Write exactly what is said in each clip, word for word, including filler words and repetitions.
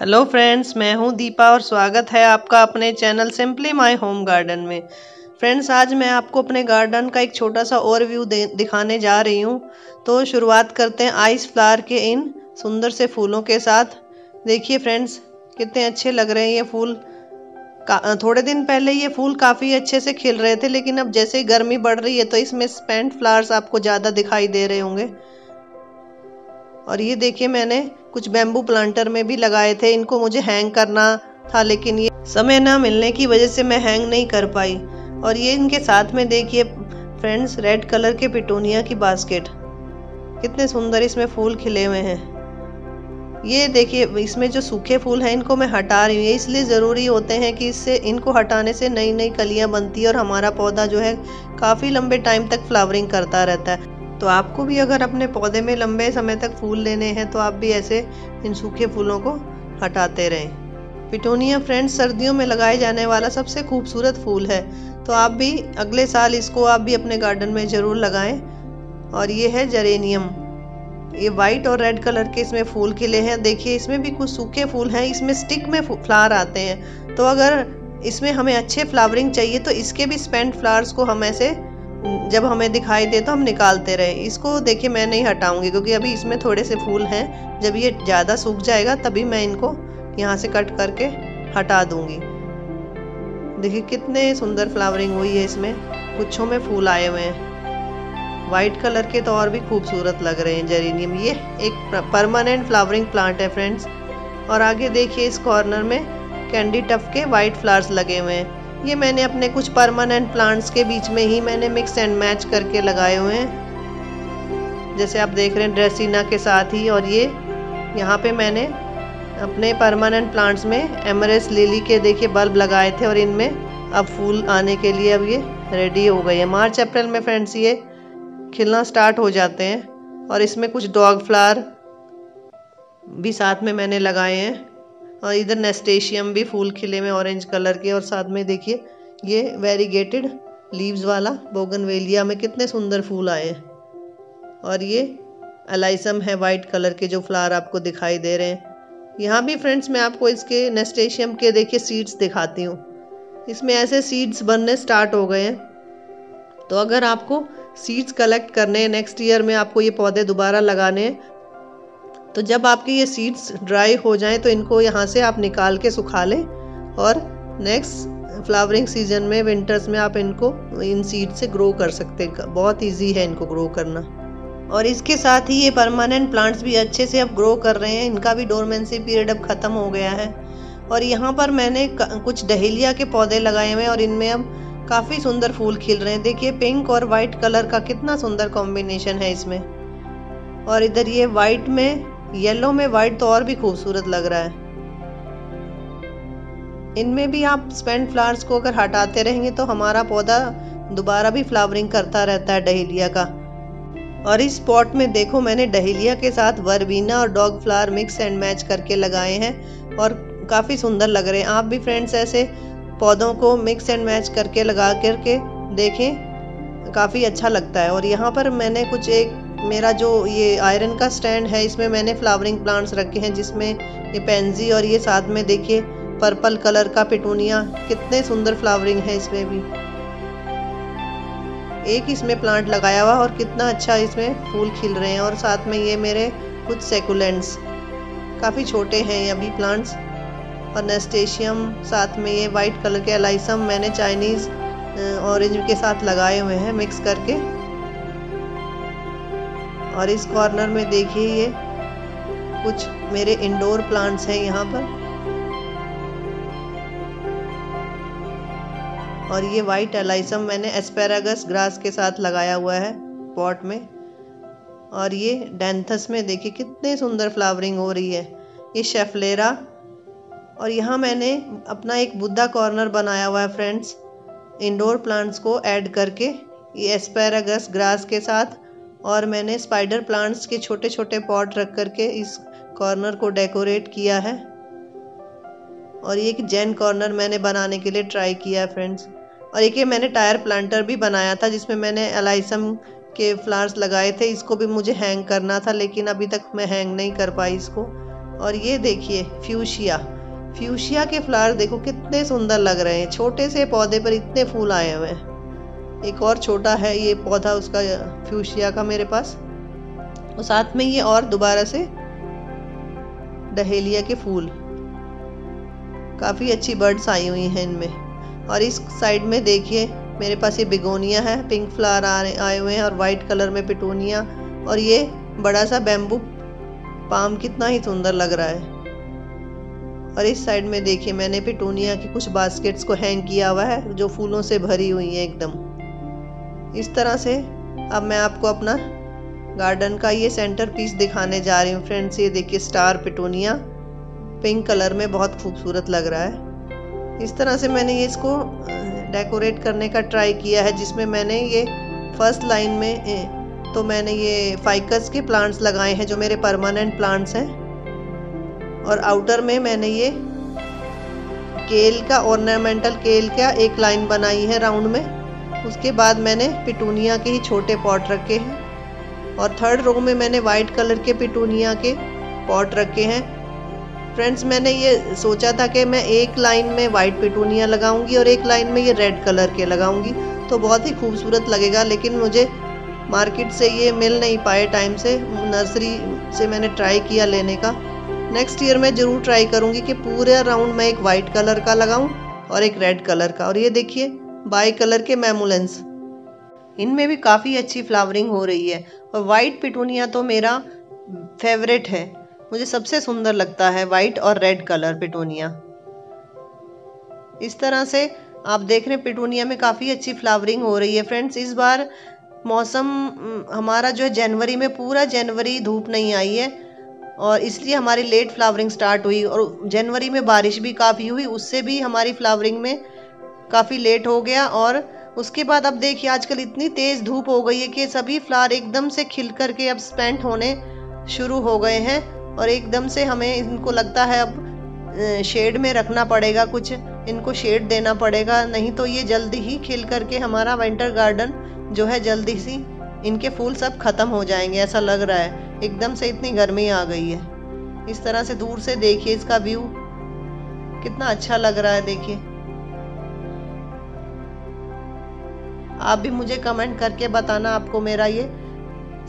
Hello friends, मैं हूं दीपा और स्वागत है आपका अपने channel simply my home garden में। फ्रेंड्स, आज मैं आपको अपने गार्डन का एक छोटा सा ओवरव्यू दिखाने जा रही हूं। तो शुरुआत करते हैं आइस फ्लावर के इन सुंदर से फूलों के साथ। देखिए फ्रेंड्स, कितने अच्छे लग रहे हैं ये फूल। थोड़े दिन पहले ये फूल काफ़ी अच्छे से खिल रहे थे, लेकिन अब जैसे ही गर्मी बढ़ रही है तो इसमें स्पैंट फ्लावर्स आपको ज़्यादा दिखाई दे रहे होंगे। और ये देखिए, मैंने कुछ बैम्बू प्लांटर में भी लगाए थे। इनको मुझे हैंग करना था, लेकिन ये समय ना मिलने की वजह से मैं हैंग नहीं कर पाई। और ये इनके साथ में देखिए फ्रेंड्स, रेड कलर के पिटूनिया की बास्केट, कितने सुंदर इसमें फूल खिले हुए हैं। ये देखिए, इसमें जो सूखे फूल हैं इनको मैं हटा रही हूँ। ये इसलिए ज़रूरी होते हैं कि इससे इनको हटाने से नई नई कलियाँ बनती है और हमारा पौधा जो है काफ़ी लंबे टाइम तक फ्लावरिंग करता रहता है। तो आपको भी अगर अपने पौधे में लंबे समय तक फूल लेने हैं तो आप भी ऐसे इन सूखे फूलों को हटाते रहें। पिटूनिया फ्रेंड्स सर्दियों में लगाए जाने वाला सबसे खूबसूरत फूल है, तो आप भी अगले साल इसको आप भी अपने गार्डन में ज़रूर लगाएं। और ये है जेरेनियम, ये वाइट और रेड कलर के इसमें फूल खिले हैं। देखिए, इसमें भी कुछ सूखे फूल हैं। इसमें स्टिक में फ्लावर आते हैं, तो अगर इसमें हमें अच्छे फ्लावरिंग चाहिए तो इसके भी स्पेंट फ्लावर्स को हम ऐसे जब हमें दिखाई दे तो हम निकालते रहे। इसको देखिए मैं नहीं हटाऊंगी, क्योंकि अभी इसमें थोड़े से फूल हैं। जब ये ज़्यादा सूख जाएगा तभी मैं इनको यहाँ से कट करके हटा दूंगी। देखिए कितने सुंदर फ्लावरिंग हुई है, इसमें गुच्छों में फूल आए हुए हैं। वाइट कलर के तो और भी खूबसूरत लग रहे हैं जेरेनियम। ये एक परमानेंट फ्लावरिंग प्लांट है फ्रेंड्स। और आगे देखिए इस कॉर्नर में कैंडी टफ के वाइट फ्लावर्स लगे हुए हैं। ये मैंने अपने कुछ परमानेंट प्लांट्स के बीच में ही मैंने मिक्स एंड मैच करके लगाए हुए हैं, जैसे आप देख रहे हैं ड्रेसिना के साथ ही। और ये यहाँ पे मैंने अपने परमानेंट प्लांट्स में एमरेस लिली के देखिए बल्ब लगाए थे, और इनमें अब फूल आने के लिए अब ये रेडी हो गई है। मार्च अप्रैल में फ्रेंड्स ये खिलना स्टार्ट हो जाते हैं। और इसमें कुछ डॉग फ्लावर भी साथ में मैंने लगाए हैं। और इधर नेस्टेशियम भी फूल खिले में ऑरेंज कलर के, और साथ में देखिए ये वेरीगेटेड लीव्स वाला बोगनवेलिया में कितने सुंदर फूल आए। और ये अलाइसम है वाइट कलर के, जो फ्लावर आपको दिखाई दे रहे हैं। यहाँ भी फ्रेंड्स मैं आपको इसके नेस्टेशियम के देखिए सीड्स दिखाती हूँ। इसमें ऐसे सीड्स बनने स्टार्ट हो गए हैं, तो अगर आपको सीड्स कलेक्ट करने हैं, नेक्स्ट ईयर में आपको ये पौधे दोबारा लगाने हैं, तो जब आपके ये सीड्स ड्राई हो जाएं तो इनको यहाँ से आप निकाल के सुखा लें, और नेक्स्ट फ्लावरिंग सीजन में विंटर्स में आप इनको इन सीड से ग्रो कर सकते हैं। बहुत इजी है इनको ग्रो करना। और इसके साथ ही ये परमानेंट प्लांट्स भी अच्छे से अब ग्रो कर रहे हैं, इनका भी डोरमेंसी पीरियड अब ख़त्म हो गया है। और यहाँ पर मैंने कुछ डहेलिया के पौधे लगाए हुए हैं, और इनमें अब काफ़ी सुंदर फूल खिल रहे हैं। देखिए पिंक और वाइट कलर का कितना सुंदर कॉम्बिनेशन है इसमें। और इधर ये वाइट में येलो में वाइट तो और भी खूबसूरत लग रहा है। इनमें भी आप स्पेंट फ्लावर्स को अगर हटाते रहेंगे तो हमारा पौधा दोबारा भी फ्लावरिंग करता रहता है डहेलिया का। और इस पॉट में देखो मैंने डहेलिया के साथ वर्बीना और dog flower mix and match करके लगाए हैं, और काफ़ी सुंदर लग रहे हैं। आप भी फ्रेंड्स ऐसे पौधों को मिक्स एंड मैच करके लगा करके देखें, काफ़ी अच्छा लगता है। और यहाँ पर मैंने कुछ एक मेरा जो ये आयरन का स्टैंड है, इसमें मैंने फ्लावरिंग प्लांट्स रखे हैं, जिसमें ये पेंजी और ये साथ में देखिए पर्पल कलर का पिटूनिया, कितने सुंदर फ्लावरिंग है इसमें भी। एक इसमें प्लांट लगाया हुआ और कितना अच्छा इसमें फूल खिल रहे हैं। और साथ में ये मेरे कुछ सेकुलेंट्स, काफ़ी छोटे हैं ये अभी प्लांट्स। और नेस्टेशियम, साथ में ये वाइट कलर के अलाइसम मैंने चाइनीज़ ऑरेंज के साथ लगाए हुए हैं मिक्स करके। और इस कॉर्नर में देखिए ये कुछ मेरे इंडोर प्लांट्स हैं यहाँ पर। और ये वाइट एलाइसम मैंने एस्पेरागस ग्रास के साथ लगाया हुआ है पॉट में। और ये डैंथस में देखिए कितने सुंदर फ्लावरिंग हो रही है। ये शेफलेरा, और यहाँ मैंने अपना एक बुद्धा कॉर्नर बनाया हुआ है फ्रेंड्स, इंडोर प्लांट्स को ऐड करके। ये एस्पेरागस ग्रास के साथ और मैंने स्पाइडर प्लांट्स के छोटे छोटे पॉट रख करके इस कॉर्नर को डेकोरेट किया है। और ये एक जैन कॉर्नर मैंने बनाने के लिए ट्राई किया है फ्रेंड्स। और एक ये मैंने टायर प्लांटर भी बनाया था, जिसमें मैंने अलाइसम के फ्लावर्स लगाए थे। इसको भी मुझे हैंग करना था, लेकिन अभी तक मैं हैंग नहीं कर पाई इसको। और ये देखिए फ्यूशिया, फ्यूशिया के फ्लावर देखो कितने सुंदर लग रहे हैं। छोटे से पौधे पर इतने फूल आए हुए हैं। एक और छोटा है ये पौधा उसका फ्यूशिया का मेरे पास, और साथ में ये और दोबारा से डहेलिया के फूल, काफ़ी अच्छी बर्ड्स आई हुई हैं इनमें। और इस साइड में देखिए मेरे पास ये बिगोनिया है, पिंक फ्लावर आए हुए हैं और वाइट कलर में पिटूनिया, और ये बड़ा सा बैम्बू पाम कितना ही सुंदर लग रहा है। और इस साइड में देखिए मैंने पिटूनिया की कुछ बास्केट्स को हैंग किया हुआ है जो फूलों से भरी हुई हैं एकदम। इस तरह से अब मैं आपको अपना गार्डन का ये सेंटर पीस दिखाने जा रही हूँ फ्रेंड्स। ये देखिए स्टार पिटूनिया पिंक कलर में बहुत खूबसूरत लग रहा है। इस तरह से मैंने ये इसको डेकोरेट करने का ट्राई किया है, जिसमें मैंने ये फर्स्ट लाइन में तो मैंने ये फाइकस के प्लांट्स लगाए हैं जो मेरे परमानेंट प्लांट्स हैं, और आउटर में मैंने ये केल का ऑर्नामेंटल केल का एक लाइन बनाई है राउंड में। उसके बाद मैंने पिटूनिया के ही छोटे पॉट रखे हैं, और थर्ड रो में मैंने वाइट कलर के पिटूनिया के पॉट रखे हैं। फ्रेंड्स मैंने ये सोचा था कि मैं एक लाइन में वाइट पिटूनिया लगाऊंगी और एक लाइन में ये रेड कलर के लगाऊंगी तो बहुत ही खूबसूरत लगेगा, लेकिन मुझे मार्केट से ये मिल नहीं पाए टाइम से। नर्सरी से मैंने ट्राई किया लेने का। नेक्स्ट ईयर मैं ज़रूर ट्राई करूँगी कि पूरे राउंड में एक वाइट कलर का लगाऊं और एक रेड कलर का। और ये देखिए बाई कलर के मैमुलेंस, इनमें भी काफ़ी अच्छी फ्लावरिंग हो रही है। और वाइट पिटूनिया तो मेरा फेवरेट है, मुझे सबसे सुंदर लगता है वाइट और रेड कलर पिटूनिया। इस तरह से आप देख रहे हैं पिटूनिया में काफ़ी अच्छी फ्लावरिंग हो रही है। फ्रेंड्स इस बार मौसम हमारा जो है जनवरी में, पूरा जनवरी धूप नहीं आई है और इसलिए हमारी लेट फ्लावरिंग स्टार्ट हुई, और जनवरी में बारिश भी काफ़ी हुई, उससे भी हमारी फ्लावरिंग में काफ़ी लेट हो गया। और उसके बाद अब देखिए आजकल इतनी तेज़ धूप हो गई है कि सभी फ्लावर एकदम से खिल कर के अब स्पेंट होने शुरू हो गए हैं, और एकदम से हमें इनको लगता है अब शेड में रखना पड़ेगा, कुछ इनको शेड देना पड़ेगा, नहीं तो ये जल्दी ही खिल करके हमारा विंटर गार्डन जो है जल्दी सी इनके फूल सब ख़त्म हो जाएंगे ऐसा लग रहा है। एकदम से इतनी गर्मी आ गई है। इस तरह से दूर से देखिए इसका व्यू कितना अच्छा लग रहा है। देखिए आप भी मुझे कमेंट करके बताना आपको मेरा ये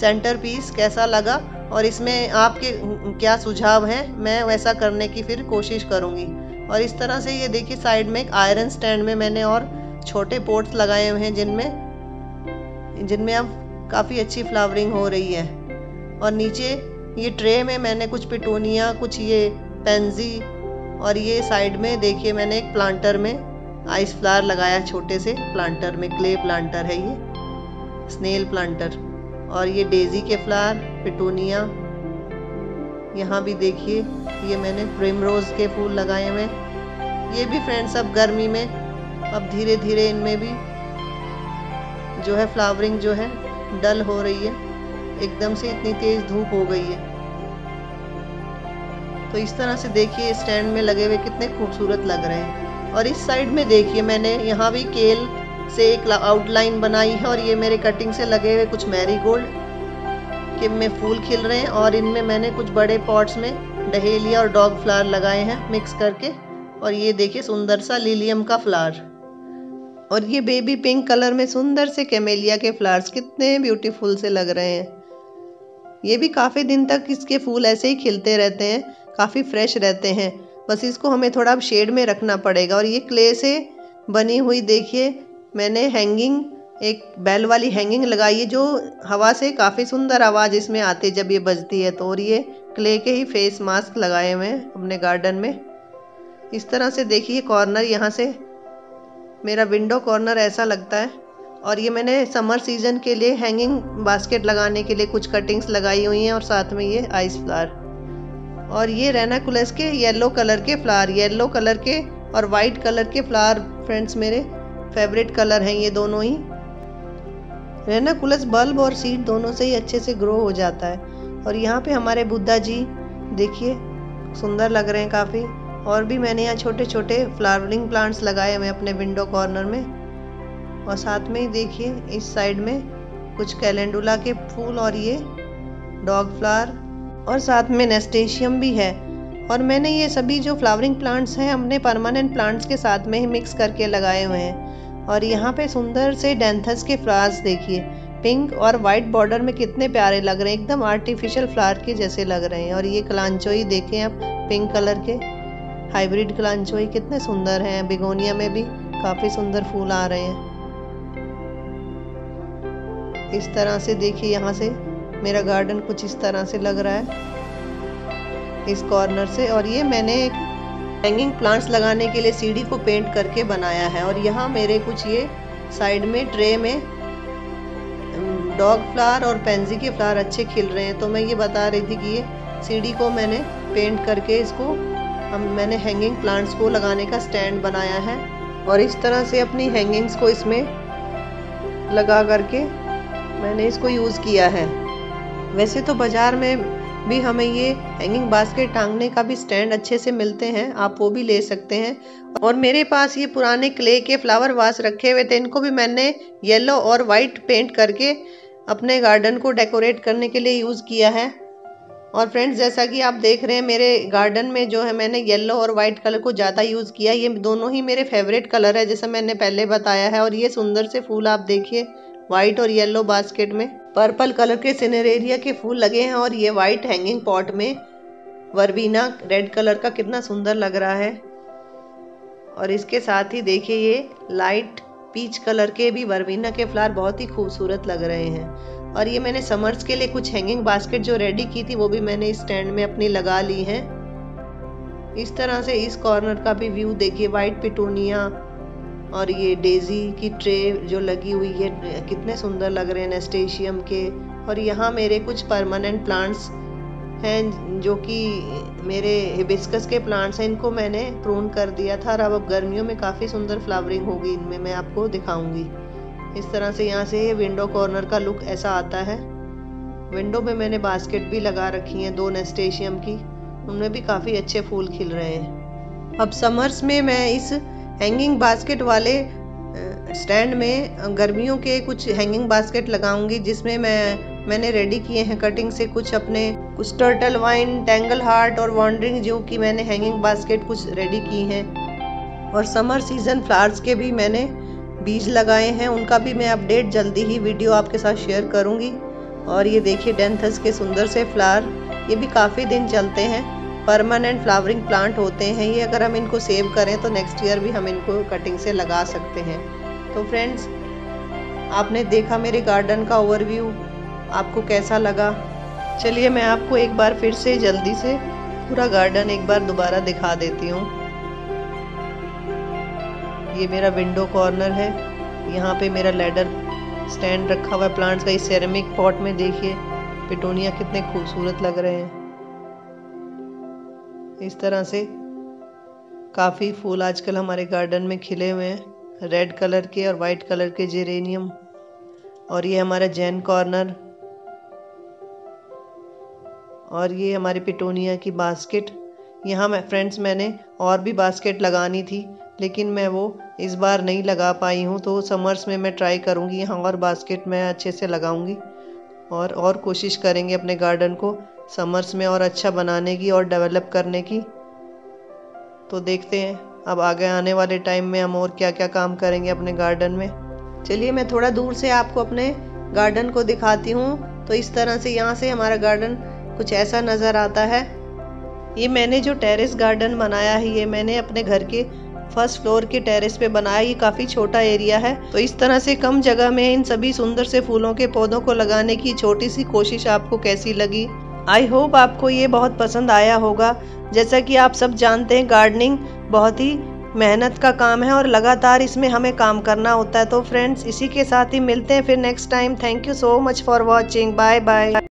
सेंटर पीस कैसा लगा, और इसमें आपके क्या सुझाव हैं। मैं वैसा करने की फिर कोशिश करूँगी। और इस तरह से ये देखिए साइड में एक आयरन स्टैंड में मैंने और छोटे पॉट्स लगाए हुए हैं जिनमें जिनमें अब काफ़ी अच्छी फ्लावरिंग हो रही है। और नीचे ये ट्रे में मैंने कुछ पिटूनिया, कुछ ये पेंजी, और ये साइड में देखिए मैंने एक प्लांटर में आइस फ्लावर लगाया, छोटे से प्लांटर में, क्ले प्लांटर है ये, स्नेल प्लांटर। और ये डेजी के फ्लावर, पिटूनिया, यहाँ भी देखिए ये मैंने प्रिमरोज के फूल लगाए हुए। ये भी फ्रेंड्स अब गर्मी में अब धीरे धीरे इनमें भी जो है फ्लावरिंग जो है डल हो रही है, एकदम से इतनी तेज धूप हो गई है। तो इस तरह से देखिए स्टैंड में लगे हुए कितने खूबसूरत लग रहे हैं। और इस साइड में देखिए मैंने यहाँ भी केल से एक आउटलाइन बनाई है, और ये मेरे कटिंग से लगे हुए कुछ मैरीगोल्ड के में फूल खिल रहे हैं, और इनमें मैंने कुछ बड़े पॉट्स में डहेलिया और डॉग फ्लावर लगाए हैं मिक्स करके। और ये देखिए सुंदर सा लिलियम का फ्लावर, और ये बेबी पिंक कलर में सुंदर से कैमेलिया के फ्लावर्स कितने ब्यूटीफुल से लग रहे हैं। ये भी काफ़ी दिन तक इसके फूल ऐसे ही खिलते रहते हैं, काफ़ी फ्रेश रहते हैं। बस इसको हमें थोड़ा अब शेड में रखना पड़ेगा। और ये क्ले से बनी हुई देखिए मैंने हैंगिंग, एक बेल वाली हैंगिंग लगाई है जो हवा से काफ़ी सुंदर आवाज़ इसमें आती है जब ये बजती है तो। और ये क्ले के ही फेस मास्क लगाए हुए हैं अपने गार्डन में। इस तरह से देखिए कॉर्नर, यहाँ से मेरा विंडो कॉर्नर ऐसा लगता है। और ये मैंने समर सीजन के लिए हैंगिंग बास्केट लगाने के लिए कुछ कटिंग्स लगाई हुई हैं, और साथ में ये आइस फ्लावर। और ये रेनाकुलस के येलो कलर के फ्लावर, येलो कलर के और वाइट कलर के फ्लावर फ्रेंड्स मेरे फेवरेट कलर हैं ये दोनों ही। रेनाकुलस बल्ब और सीड दोनों से ही अच्छे से ग्रो हो जाता है। और यहाँ पे हमारे बुद्धा जी देखिए सुंदर लग रहे हैं काफ़ी। और भी मैंने यहाँ छोटे छोटे फ्लावरिंग प्लांट्स लगाए हुए अपने विंडो कॉर्नर में। और साथ में देखिए इस साइड में कुछ कैलेंडुला के फूल और ये डॉग फ्लावर, और साथ में नेस्टेशियम भी है। और मैंने ये सभी जो फ्लावरिंग प्लांट्स हैं हमने परमानेंट प्लांट्स के साथ में ही मिक्स करके लगाए हुए हैं। और यहाँ पे सुंदर से डैंथस के फ्लावर्स देखिए, पिंक और वाइट बॉर्डर में कितने प्यारे लग रहे हैं, एकदम आर्टिफिशियल फ्लावर के जैसे लग रहे हैं। और ये कलांचोई देखें आप, पिंक कलर के हाइब्रिड कलांचोई कितने सुंदर हैं। बेगोनिया में भी काफ़ी सुंदर फूल आ रहे हैं। इस तरह से देखिए, यहाँ से मेरा गार्डन कुछ इस तरह से लग रहा है इस कॉर्नर से। और ये मैंने एक हैंगिंग प्लांट्स लगाने के लिए सीढ़ी को पेंट करके बनाया है। और यहाँ मेरे कुछ ये साइड में ट्रे में डॉग फ्लावर और पेंसी के फ्लावर अच्छे खिल रहे हैं। तो मैं ये बता रही थी कि ये सीढ़ी को मैंने पेंट करके इसको हम मैंने हैंगिंग प्लांट्स को लगाने का स्टैंड बनाया है। और इस तरह से अपनी हैंगिंग्स को इसमें लगा करके मैंने इसको यूज़ किया है। वैसे तो बाज़ार में भी हमें ये हैंगिंग बास्केट टांगने का भी स्टैंड अच्छे से मिलते हैं, आप वो भी ले सकते हैं। और मेरे पास ये पुराने क्ले के फ्लावर वास रखे हुए थे, इनको भी मैंने येलो और वाइट पेंट करके अपने गार्डन को डेकोरेट करने के लिए यूज़ किया है। और फ्रेंड्स, जैसा कि आप देख रहे हैं मेरे गार्डन में जो है मैंने येलो और वाइट कलर को ज़्यादा यूज़ किया। ये दोनों ही मेरे फेवरेट कलर है, जैसा मैंने पहले बताया है। और ये सुंदर से फूल आप देखिए, वाइट और येलो बास्केट में पर्पल कलर के सिनेरेरिया के फूल लगे हैं। और ये वाइट हैंगिंग पॉट में वर्बीना रेड कलर का कितना सुंदर लग रहा है। और इसके साथ ही देखिए ये लाइट पीच कलर के भी वर्बीना के फ्लावर बहुत ही खूबसूरत लग रहे हैं। और ये मैंने समर्स के लिए कुछ हैंगिंग बास्केट जो रेडी की थी वो भी मैंने इस स्टैंड में अपनी लगा ली है। इस तरह से इस कॉर्नर का भी व्यू देखिए, वाइट पिटूनिया और ये डेज़ी की ट्रे जो लगी हुई है कितने सुंदर लग रहे हैं, नेस्टेशियम के। और यहाँ मेरे कुछ परमानेंट प्लांट्स हैं जो कि मेरे हिबिस्कस के प्लांट्स हैं, इनको मैंने प्रून कर दिया था और अब गर्मियों में काफ़ी सुंदर फ्लावरिंग होगी इनमें, मैं आपको दिखाऊंगी। इस तरह से यहाँ से विंडो कॉर्नर का लुक ऐसा आता है। विंडो में मैंने बास्केट भी लगा रखी हैं दो नेस्टेशियम की, उनमें भी काफ़ी अच्छे फूल खिल रहे हैं। अब समर्स में मैं इस हैंगिंग बास्केट वाले स्टैंड में गर्मियों के कुछ हैंगिंग बास्केट लगाऊंगी, जिसमें मैं मैंने रेडी किए हैं कटिंग से कुछ अपने कुछ टर्टल वाइन, टैंगल हार्ट और वॉन्डरिंग जो कि मैंने हैंगिंग बास्केट कुछ रेडी की हैं। और समर सीजन फ्लावर्स के भी मैंने बीज लगाए हैं, उनका भी मैं अपडेट जल्दी ही वीडियो आपके साथ शेयर करूँगी। और ये देखिए डैंथस के सुंदर से फ्लावर, ये भी काफ़ी दिन चलते हैं, परमानेंट फ्लावरिंग प्लांट होते हैं ये। अगर हम इनको सेव करें तो नेक्स्ट ईयर भी हम इनको कटिंग से लगा सकते हैं। तो फ्रेंड्स, आपने देखा मेरे गार्डन का ओवरव्यू, आपको कैसा लगा? चलिए मैं आपको एक बार फिर से जल्दी से पूरा गार्डन एक बार दोबारा दिखा देती हूँ। ये मेरा विंडो कॉर्नर है, यहाँ पे मेरा लैडर स्टैंड रखा हुआ है प्लांट्स का। इस सेरेमिक पॉट में देखिए पिटूनिया कितने खूबसूरत लग रहे हैं। इस तरह से काफ़ी फूल आजकल हमारे गार्डन में खिले हुए हैं, रेड कलर के और वाइट कलर के जेरेनियम। और ये हमारा जैन कॉर्नर और ये हमारी पिटूनिया की बास्केट। यहाँ मैं फ्रेंड्स मैंने और भी बास्केट लगानी थी लेकिन मैं वो इस बार नहीं लगा पाई हूँ, तो समर्स में मैं ट्राई करूँगी, यहाँ और बास्केट मैं अच्छे से लगाऊँगी। और और कोशिश करेंगे अपने गार्डन को समर्स में और अच्छा बनाने की और डेवलप करने की। तो देखते हैं अब आगे आने वाले टाइम में हम और क्या क्या काम करेंगे अपने गार्डन में। चलिए मैं थोड़ा दूर से आपको अपने गार्डन को दिखाती हूँ। तो इस तरह से यहाँ से हमारा गार्डन कुछ ऐसा नज़र आता है। ये मैंने जो टेरेस गार्डन बनाया है ये मैंने अपने घर के फर्स्ट फ्लोर के टेरेस पे बनाया, ये काफ़ी छोटा एरिया है। तो इस तरह से कम जगह में इन सभी सुंदर से फूलों के पौधों को लगाने की छोटी सी कोशिश आपको कैसी लगी? आई होप आपको ये बहुत पसंद आया होगा। जैसा कि आप सब जानते हैं गार्डनिंग बहुत ही मेहनत का काम है और लगातार इसमें हमें काम करना होता है। तो फ्रेंड्स, इसी के साथ ही मिलते हैं फिर next time. Thank you so much for watching. Bye bye.